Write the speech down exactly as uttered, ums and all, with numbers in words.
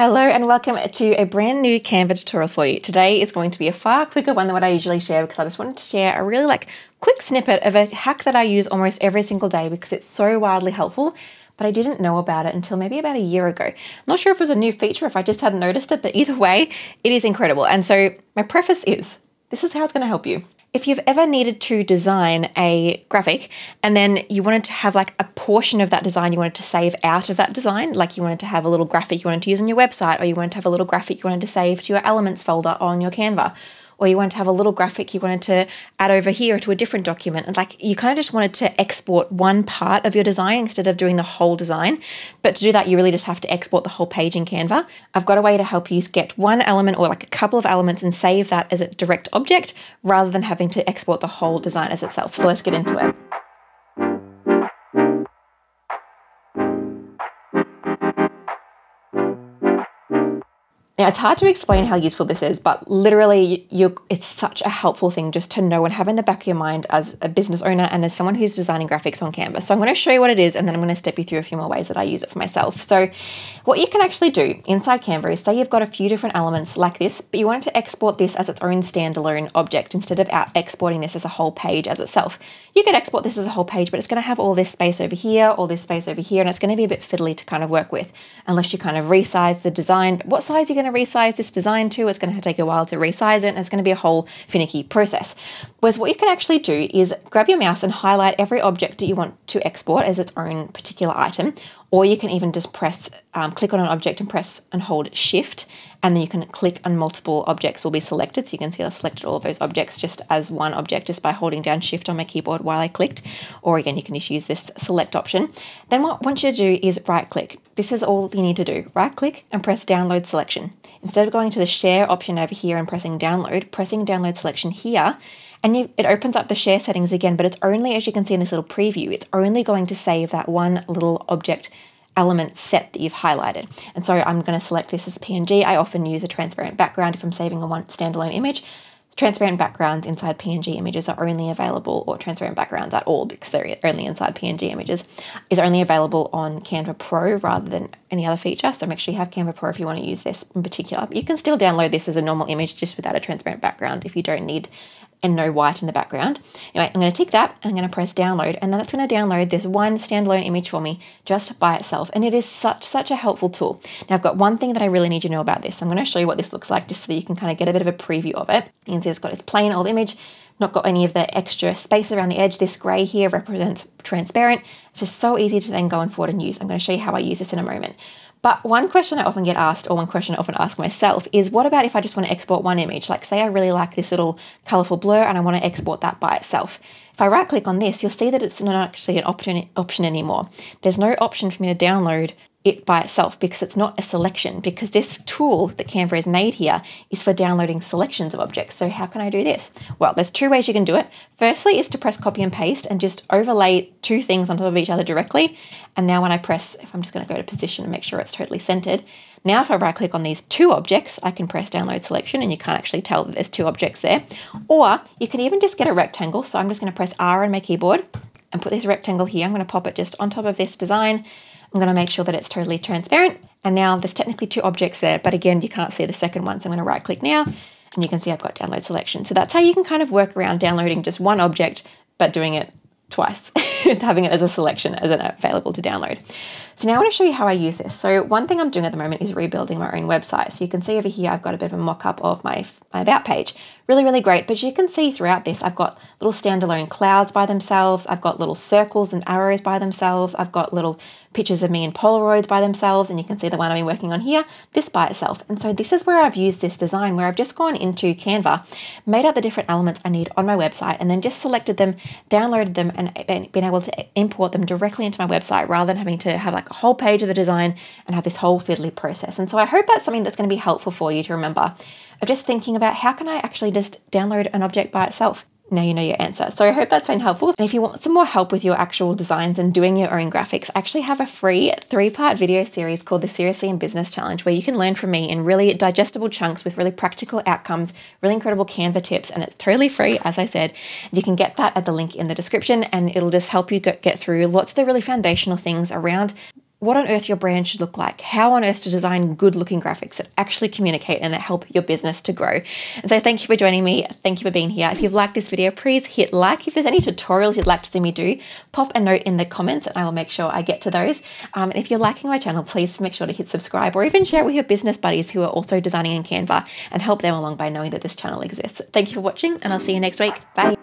Hello and welcome to a brand new Canva tutorial for you. Today is going to be a far quicker one than what I usually share because I just wanted to share a really like quick snippet of a hack that I use almost every single day because it's so wildly helpful, but I didn't know about it until maybe about a year ago. I'm not sure if it was a new feature, if I just hadn't noticed it, but either way, it is incredible. And so my preface is, this is how it's going to help you. If you've ever needed to design a graphic and then you wanted to have like a portion of that design you wanted to save out of that design, like you wanted to have a little graphic you wanted to use on your website, or you wanted to have a little graphic you wanted to save to your elements folder on your Canva, or you wanted to have a little graphic you wanted to add over here to a different document. And like you kind of just wanted to export one part of your design instead of doing the whole design. But to do that, you really just have to export the whole page in Canva. I've got a way to help you get one element or like a couple of elements and save that as a direct object rather than having to export the whole design as itself. So let's get into it. Now, it's hard to explain how useful this is, but literally you it's such a helpful thing just to know and have in the back of your mind as a business owner and as someone who's designing graphics on Canva. So I'm going to show you what it is, and then I'm going to step you through a few more ways that I use it for myself. So what you can actually do inside Canva is, say you've got a few different elements like this, but you wanted to export this as its own standalone object instead of out exporting this as a whole page as itself. You could export this as a whole page, but it's going to have all this space over here, all this space over here, and it's going to be a bit fiddly to kind of work with unless you kind of resize the design. But what size are you going to resize this design to? It's going to take a while to resize it, and it's going to be a whole finicky process. Whereas what you can actually do is grab your mouse and highlight every object that you want to export as its own particular item, or you can even just press, um, click on an object and press and hold shift, and then you can click on multiple objects will be selected. So you can see I've selected all of those objects just as one object just by holding down shift on my keyboard while I clicked, or again, you can just use this select option. Then what I want you to do is right click. This is all you need to do, right click and press download selection. Instead of going to the share option over here and pressing download, pressing download selection here, and you, it opens up the share settings again, but it's only, as you can see in this little preview, it's only going to save that one little object element set that you've highlighted. And so I'm going to select this as P N G. I often use a transparent background if I'm saving a one standalone image. Transparent backgrounds inside P N G images are only available, or transparent backgrounds at all, because they're only inside P N G images, is only available on Canva Pro rather than any other feature. So make sure you have Canva Pro if you want to use this in particular. You can still download this as a normal image just without a transparent background if you don't need and no white in the background. Anyway, I'm going to take that, and I'm going to press download, and then it's going to download this one standalone image for me just by itself. And it is such, such a helpful tool. Now I've got one thing that I really need you to know about this. I'm going to show you what this looks like just so that you can kind of get a bit of a preview of it. You can see it's got its plain old image, not got any of the extra space around the edge. This gray here represents transparent. It's just so easy to then go on forward and use. I'm going to show you how I use this in a moment. But one question I often get asked, or one question I often ask myself, is what about if I just want to export one image? Like, say I really like this little colorful blur and I want to export that by itself. If I right click on this, you'll see that it's not actually an option, option anymore. There's no option for me to download it by itself because it's not a selection, because this tool that Canva has made here is for downloading selections of objects. So how can I do this? Well, there's two ways you can do it. Firstly is to press copy and paste and just overlay two things on top of each other directly. And now when I press, if I'm just going to go to position and make sure it's totally centered. Now, if I right click on these two objects, I can press download selection and you can't actually tell that there's two objects there. Or you can even just get a rectangle. So I'm just going to press R on my keyboard and put this rectangle here. I'm going to pop it just on top of this design. I'm going to make sure that it's totally transparent. And now there's technically two objects there, but again, you can't see the second one. So I'm going to right click now, and you can see I've got download selection. So that's how you can kind of work around downloading just one object, but doing it twice, having it as a selection as an available to download. So now I want to show you how I use this. So one thing I'm doing at the moment is rebuilding my own website. So you can see over here, I've got a bit of a mock-up of my, my about page. Really, really great. But you can see throughout this, I've got little standalone clouds by themselves. I've got little circles and arrows by themselves. I've got little pictures of me in Polaroids by themselves. And you can see the one I've been working on here, this by itself. And so this is where I've used this design, where I've just gone into Canva, made out the different elements I need on my website, and then just selected them, downloaded them, and been able to import them directly into my website rather than having to have like a whole page of a design and have this whole fiddly process. And so I hope that's something that's going to be helpful for you to remember, of just thinking about how can I actually just download an object by itself? Now you know your answer. So I hope that's been helpful. And if you want some more help with your actual designs and doing your own graphics, I actually have a free three-part video series called the Seriously in Business Challenge, where you can learn from me in really digestible chunks with really practical outcomes, really incredible Canva tips, and it's totally free, as I said. And you can get that at the link in the description, and it'll just help you get through lots of the really foundational things around what on earth your brand should look like, how on earth to design good looking graphics that actually communicate and that help your business to grow. And so thank you for joining me. Thank you for being here. If you've liked this video, please hit like. If there's any tutorials you'd like to see me do, pop a note in the comments and I will make sure I get to those. Um, and if you're liking my channel, please make sure to hit subscribe or even share it with your business buddies who are also designing in Canva and help them along by knowing that this channel exists. Thank you for watching and I'll see you next week. Bye.